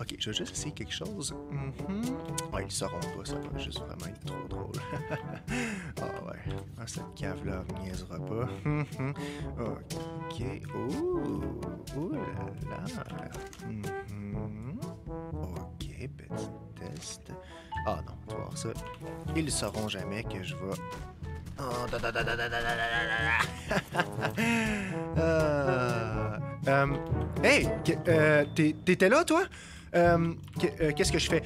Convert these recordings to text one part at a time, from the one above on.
Ok, je vais juste essayer quelque chose. Ouais, ils le sauront pas, ça va juste vraiment être trop drôle. Ah ouais, ah, cette cave-là ne niaisera pas. Ok, oh, oh là là. Ok, petit test. Ah non, tu vas voir ça. Ils le sauront jamais que je vais... Oh, hey, t'étais là, toi? Qu'est-ce que je fais?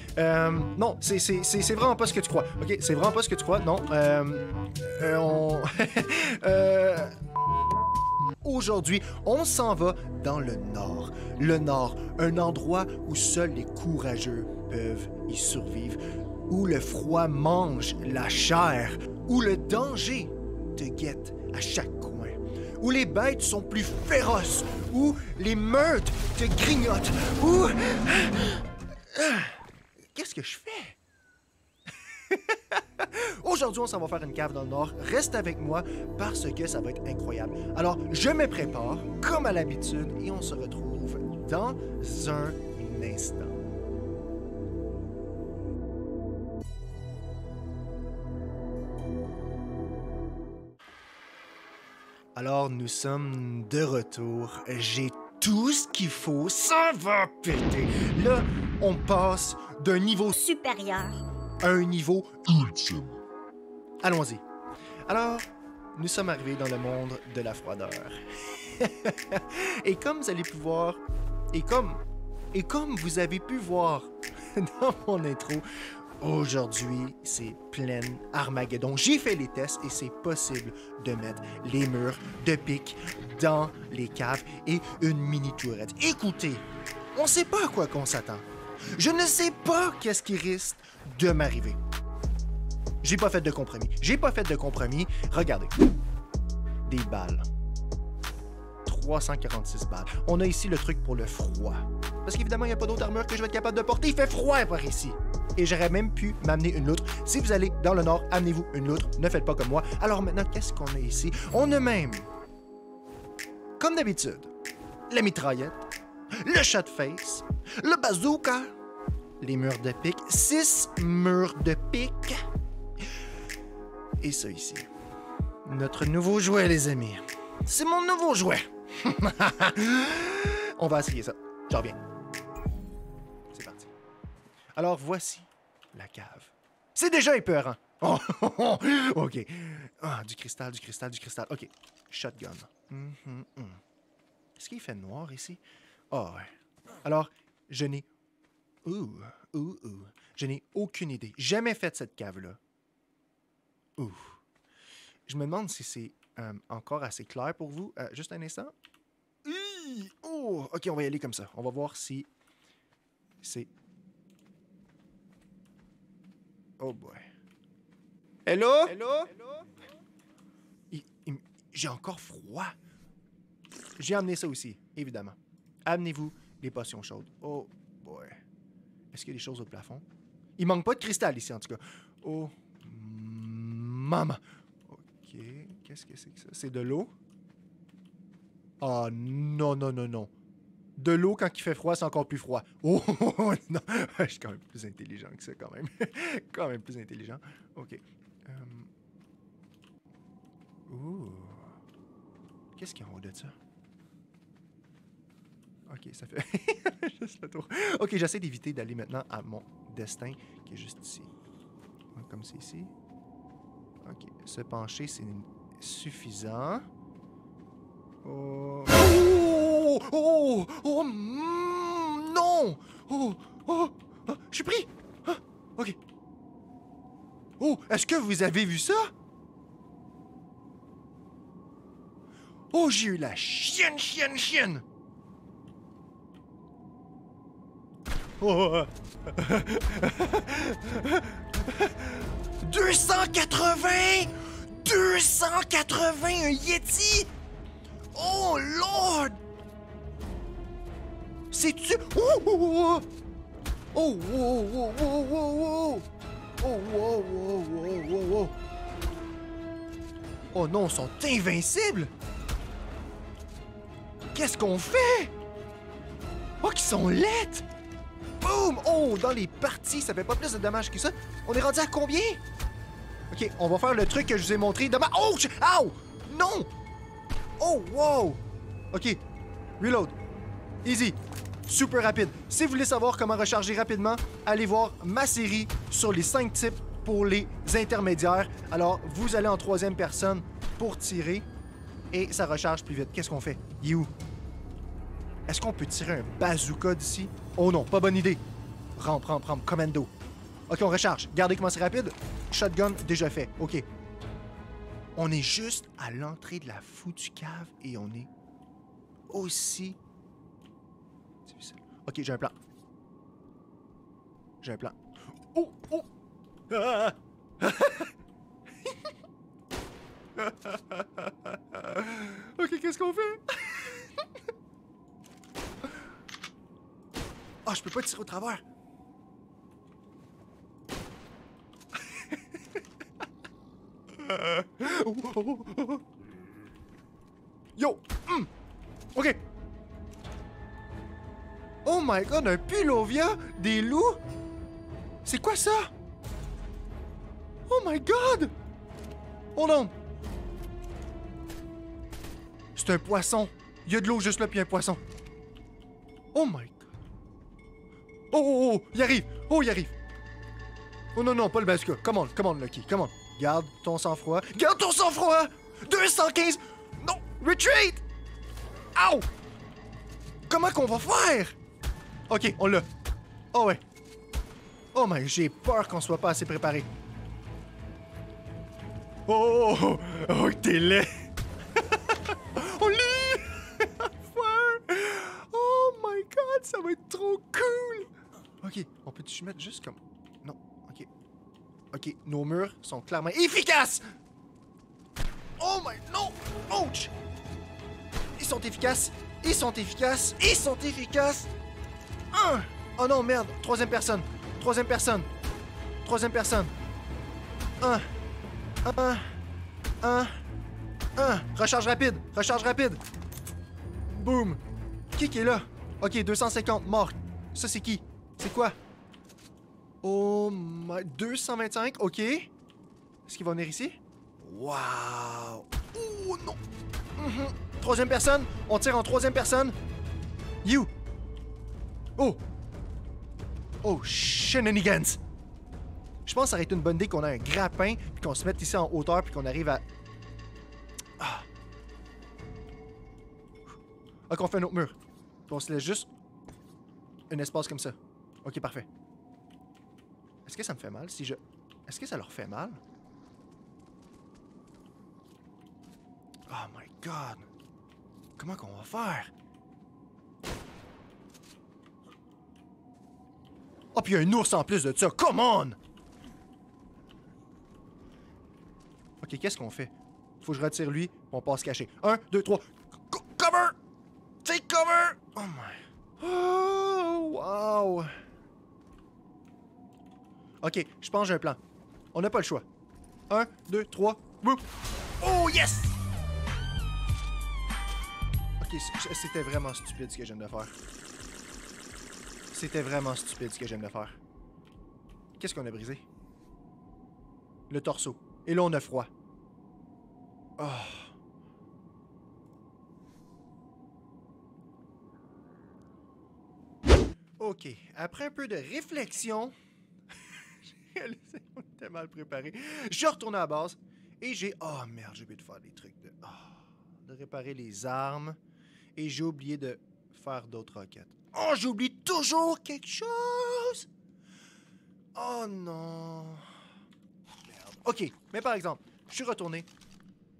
Non, c'est vraiment pas ce que tu crois. Ok, c'est vraiment pas ce que tu crois. Non, on... Aujourd'hui, on s'en va dans le Nord. Le Nord, un endroit où seuls les courageux peuvent y survivre, où le froid mange la chair, où le danger te guette à chaque coin, où les bêtes sont plus féroces, où les meutes te grignotent, où... Qu'est-ce que je fais? Aujourd'hui, on s'en va faire une cave dans le Nord. Reste avec moi parce que ça va être incroyable. Alors, je me prépare, comme à l'habitude, et on se retrouve dans un instant. Alors, nous sommes de retour. J'ai tout ce qu'il faut. Ça va péter. Là, on passe d'un niveau supérieur à un niveau ultime. Allons-y. Alors, nous sommes arrivés dans le monde de la froideur. Et comme vous allez pouvoir... Et comme vous avez pu voir dans mon intro... Aujourd'hui, c'est plein Armageddon. J'ai fait les tests et c'est possible de mettre les murs de pique dans les caves et une mini-tourette. Écoutez, on ne sait pas à quoi qu'on s'attend. Je ne sais pas qu'est-ce qui risque de m'arriver. J'ai pas fait de compromis. J'ai pas fait de compromis. Regardez. Des balles. 346 balles. On a ici le truc pour le froid. Parce qu'évidemment, il n'y a pas d'autre armure que je vais être capable de porter. Il fait froid par ici. Et j'aurais même pu m'amener une loutre. Si vous allez dans le Nord, amenez-vous une loutre. Ne faites pas comme moi. Alors maintenant, qu'est-ce qu'on a ici? On a même, comme d'habitude, la mitraillette, le chat de face, le bazooka, les murs de pique, 6 murs de pique. Et ça ici. Notre nouveau jouet, les amis. C'est mon nouveau jouet. On va essayer ça. J'en reviens. C'est parti. Alors, voici la cave. C'est déjà épeurant. Oh, oh, oh. OK. Ah, du cristal, du cristal, du cristal. OK. Shotgun. Est-ce qu'il fait noir ici? Ah, oh, ouais. Alors, je n'ai... Je n'ai aucune idée. Jamais fait cette cave-là. Ouh. Je me demande si c'est encore assez clair pour vous. Juste un instant. Oh, OK, on va y aller comme ça. On va voir si c'est... Oh boy. Hello? Hello? J'ai encore froid. J'ai amené ça aussi, évidemment. Amenez-vous des potions chaudes. Oh boy. Est-ce qu'il y a des choses au plafond? Il manque pas de cristal ici, en tout cas. Oh, maman. OK, qu'est-ce que c'est que ça? C'est de l'eau? Oh non, non, non, non. De l'eau, quand il fait froid, c'est encore plus froid. Oh, oh, oh non. Je suis quand même plus intelligent que ça, quand même. Quand même plus intelligent. OK. Ouh. Qu'est-ce qu'il y a en haut de ça? OK, ça fait... juste le tour. OK, j'essaie d'éviter d'aller maintenant à mon destin, qui est juste ici. Comme c'est ici. OK. Se pencher, c'est suffisant. Oh, oh, oh, oh, non! Oh, oh, oh, je suis pris! Ah, OK. Oh, est-ce que vous avez vu ça? Oh, j'ai eu la chienne! Oh! 280! 280! Un Yeti! Oh, Lord! C'est-tu... Oh, oh, oh, oh, oh, oh, oh, oh, oh, oh, oh, oh, non, ils sont invincibles! Qu'est-ce qu'on fait? Oh, qu'ils sont laids! Boum! Oh, dans les parties, ça fait pas plus de dommages que ça. On est rendu à combien? OK, on va faire le truc que je vous ai montré. Oh! Ow! Non! Oh, wow! OK, reload. Easy. Super rapide. Si vous voulez savoir comment recharger rapidement, allez voir ma série sur les 5 types pour les intermédiaires. Alors, vous allez en troisième personne pour tirer et ça recharge plus vite. Qu'est-ce qu'on fait? Il est où? Est-ce qu'on peut tirer un bazooka d'ici? Oh non, pas bonne idée. Rampe, commando. OK, on recharge. Regardez comment c'est rapide. Shotgun, déjà fait. OK. On est juste à l'entrée de la foutue cave et on est aussi... OK, j'ai un plan. Oh! Oh! Ah! OK, qu'est-ce qu'on fait? Ah, oh, je peux pas tirer au travers. Yo! Mm! OK! Oh my god, un Pulovia, des loups? C'est quoi ça? Oh my god! Hold on! C'est un poisson. Il y a de l'eau juste là, puis un poisson. Oh my god. Oh, il arrive! Oh non, pas le bazooka. Come on, Lucky, come on. Garde ton sang-froid. 215! Non! Retreat! Ow! Comment qu'on va faire? OK, on l'a. Oh ouais. Oh my, j'ai peur qu'on soit pas assez préparé. Oh, t'es laid. On l'a. Oh my god, ça va être trop cool. OK, on peut-tu mettre juste comme... Non, OK. OK, nos murs sont clairement efficaces. Oh my, non. Ouch. Ils sont efficaces. Un. Oh non, merde. Troisième personne. Un. Recharge rapide. Boom. Qui est là? OK, 250. Mort. Ça, c'est qui? C'est quoi? Oh my... 225. OK. Est-ce qu'il va venir ici? Wow. Oh non. Troisième personne. On tire en troisième personne. You. Oh! Oh, shenanigans! Je pense que ça aurait été une bonne idée qu'on a un grappin, puis qu'on se mette ici en hauteur, puis qu'on arrive à... Ah! OK, on fait un autre mur. Puis on se laisse juste... un espace comme ça. OK, parfait. Est-ce que ça me fait mal si je... Est-ce que ça leur fait mal? Oh my god! Comment qu'on va faire? Oh, puis il y a un ours en plus de ça. Come on! OK, qu'est-ce qu'on fait? Faut que je retire lui, on passe caché. 1, 2, 3. Cover! Take cover! Oh my... Oh, wow! OK, je pense que j'ai un plan. On n'a pas le choix. 1, 2, 3. Boop! Oh, yes! OK, c'était vraiment stupide ce que je viens de faire. Qu'est-ce qu'on a brisé? Le torseau. Et là, on a froid. Oh. OK. Après un peu de réflexion, j'ai réalisé qu'on était mal préparé. Je retourne à la base et j'ai... Oh merde, j'ai oublié de faire des trucs de... Oh, de réparer les armes. Et j'ai oublié de faire d'autres roquettes. Oh, j'oublie toujours quelque chose! Oh non! Merde. OK, mais par exemple, je suis retourné.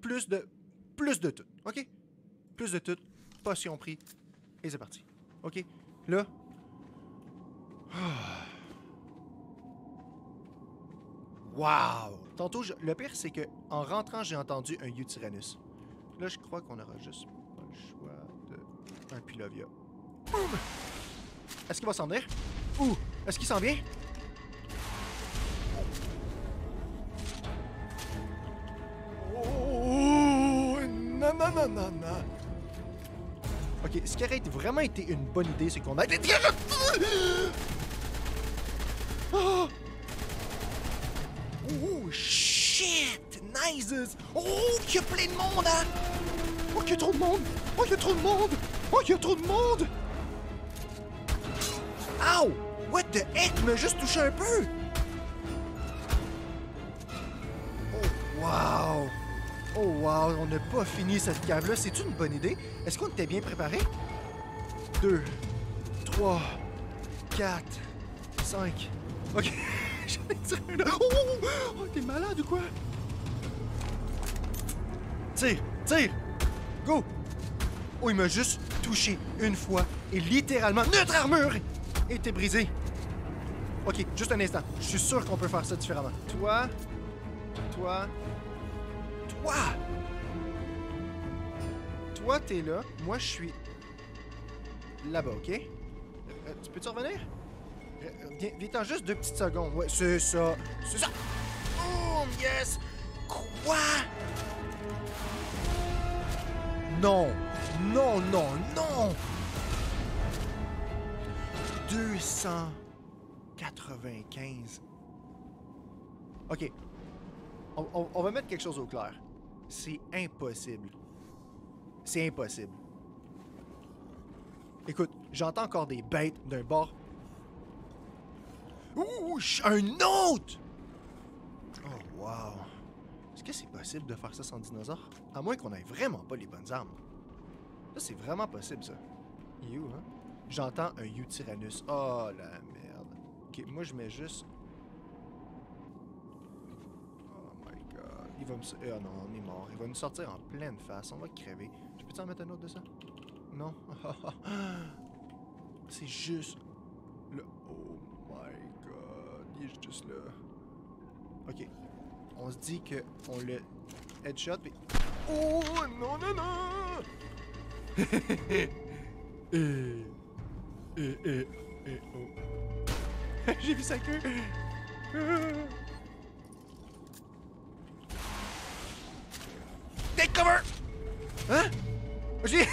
Plus de tout, OK? Plus de tout, potion pris, et c'est parti. OK, là... Wow! Tantôt, le pire, c'est que en rentrant, j'ai entendu un U-Tyrannus. Là, je crois qu'on aura juste pas le choix de... un Pulovia. Boum! Est-ce qu'il va s'en venir? Ouh! Est-ce qu'il s'en vient? Oh! Non! OK, ce qui aurait vraiment été une bonne idée, c'est qu'on a... Oh, oh shit! Nice! Oh, qu'il y a plein de monde, hein! Oh, qu'il y a trop de monde! Oh, qu'il y a trop de monde! Oh, qu'il y a trop de monde! Ow! What the heck? Il m'a juste touché un peu! Oh, wow! Oh wow, on n'a pas fini cette cave-là. C'est-tu une bonne idée? Est-ce qu'on était bien préparé? 2, 3, 4, 5. Ok, j'en ai tiré un là. Oh, oh, oh, t'es malade ou quoi? Tire, tire! Go! Oh, il m'a juste touché une fois et littéralement notre armure était brisée. Ok, juste un instant. Je suis sûr qu'on peut faire ça différemment. Toi, toi... Wow! Toi, t'es là. Moi, je suis là-bas, OK? Tu peux-tu revenir? Viens-t'en juste 2 petites secondes. Ouais, c'est ça. C'est ça! Oh, yes! Quoi? Non! Non, non, non! 295. OK. On va mettre quelque chose au clair. C'est impossible. C'est impossible. Écoute, j'entends encore des bêtes d'un bord. Ouh, un autre! Oh, wow. Est-ce que c'est possible de faire ça sans dinosaure? À moins qu'on ait vraiment pas les bonnes armes. Ça, c'est vraiment possible, ça. You, hein? J'entends un You Tyrannus. Oh, la merde. OK, moi, je mets juste... Il va me... Ah non, on est mort. Il va nous sortir en pleine face. On va crever. Je peux-tu en mettre un autre de ça? Non? C'est juste... Le... Oh my god. Il est juste là. Ok. On se dit que on le headshot, puis... Oh non, non, non! Oh. J'ai vu sa queue! Take cover! Hein? J'ai...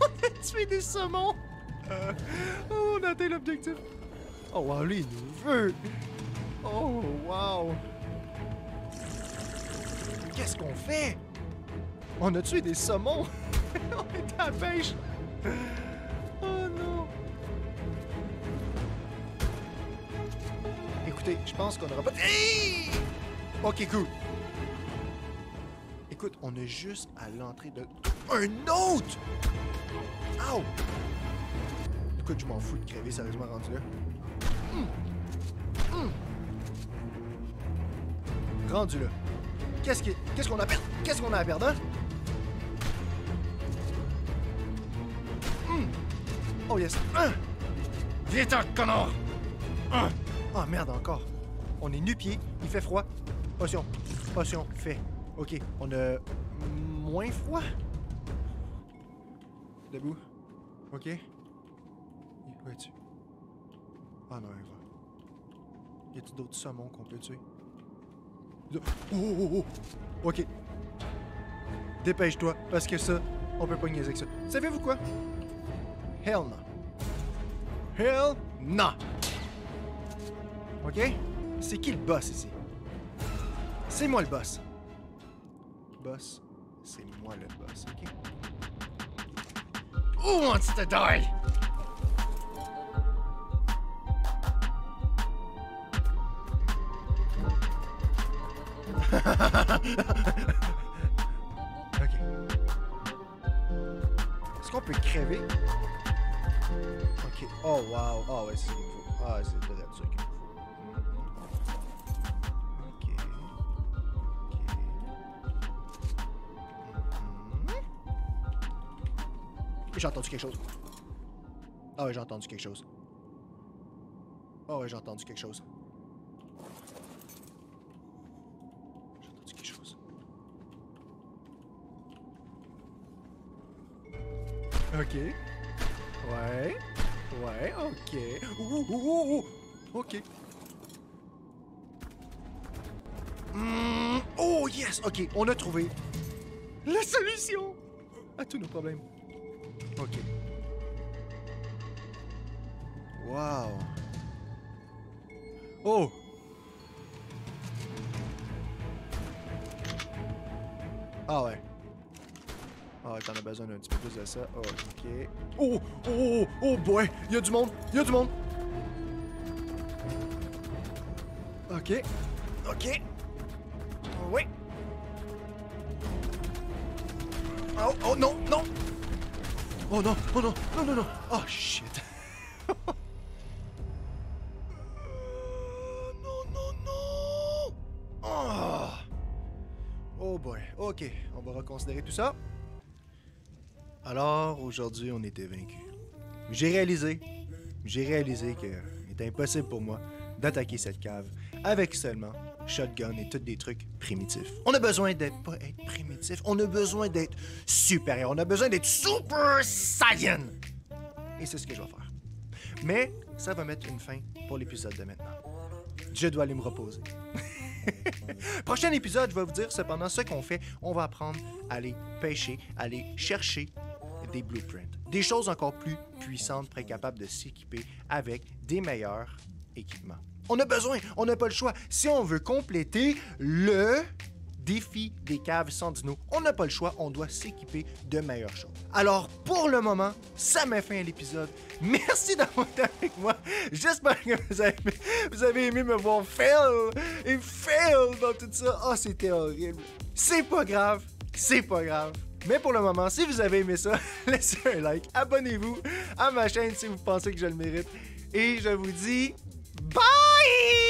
on a tué des saumons! Oh, on a atteint l'objectif! Oh wow, lui, il nous veut! Oh wow! Qu'est-ce qu'on fait? On a tué des saumons! On est à la pêche! Oh non! Écoutez, je pense qu'on aura pas... Hey! Ok, cool! Écoute, on est juste à l'entrée de... Un autre! Ow! Écoute, je m'en fous de crever, sérieusement rendu là. Rendu là. Qu'est-ce qu'on a perdu? Qu'est-ce qu'on a à perdre? Oh yes! Viens-t'en, connard! Oh merde, encore. On est nu-pieds, il fait froid. Potion. Potion, fait. Ok, on a moins froid. Debout. Ok. Où es-tu? Ah non, il va. Y a-t-il d'autres saumons qu'on peut tuer? Oh, oh, oh! Ok. Dépêche-toi, parce que ça, on peut pas niaiser avec ça. Savez-vous quoi? Hell no. Hell no! Ok? C'est qui le boss ici? C'est moi le boss. Boss, c'est moi le boss, ok? Who wants to die? Ok. Est-ce qu'on peut crever? Ok. Oh wow. Oh ouais, c'est ce qu'il me faut. Ah, c'est peut-être ça qu'il me faut. J'ai entendu quelque chose. Ah ouais, j'ai entendu quelque chose. Ah ouais, j'ai entendu quelque chose. J'ai entendu quelque chose. Ok. Ouais. Ouais, ok. Ouh, ouh, ouh, ouh. Ok. Oh yes, ok, on a trouvé la solution à tous nos problèmes. Ok. Wow. Oh! Ah ouais. Ah ouais, t'en as besoin d'un petit peu plus de ça. Oh, ok. Oh! Oh! Oh boy! Y'a du monde! Y'a du monde! Ok. Ok. Oui. Oh! Oh non! Non! Oh non! Oh non! Non non non! Oh shit! Ok, on va reconsidérer tout ça. Alors, aujourd'hui, on était vaincus. J'ai réalisé qu'il était impossible pour moi d'attaquer cette cave avec seulement shotgun et tous des trucs primitifs. On a besoin d'être pas être primitif, on a besoin d'être supérieur, on a besoin d'être super saiyan. Et c'est ce que je vais faire. Mais ça va mettre une fin pour l'épisode de maintenant. Je dois aller me reposer. Prochain épisode, je vais vous dire cependant ce qu'on fait. On va apprendre à aller pêcher, à aller chercher des blueprints. Des choses encore plus puissantes pour être capable de s'équiper avec des meilleurs équipements. On a besoin, on n'a pas le choix. Si on veut compléter le défi des caves sans dino, on n'a pas le choix, on doit s'équiper de meilleures choses. Alors, pour le moment, ça met fin à l'épisode. Merci d'avoir été avec moi. J'espère que vous avez aimé me voir fail dans tout ça. Oh, c'était horrible. C'est pas grave. Mais pour le moment, si vous avez aimé ça, laissez un like, abonnez-vous à ma chaîne si vous pensez que je le mérite. Et je vous dis bye!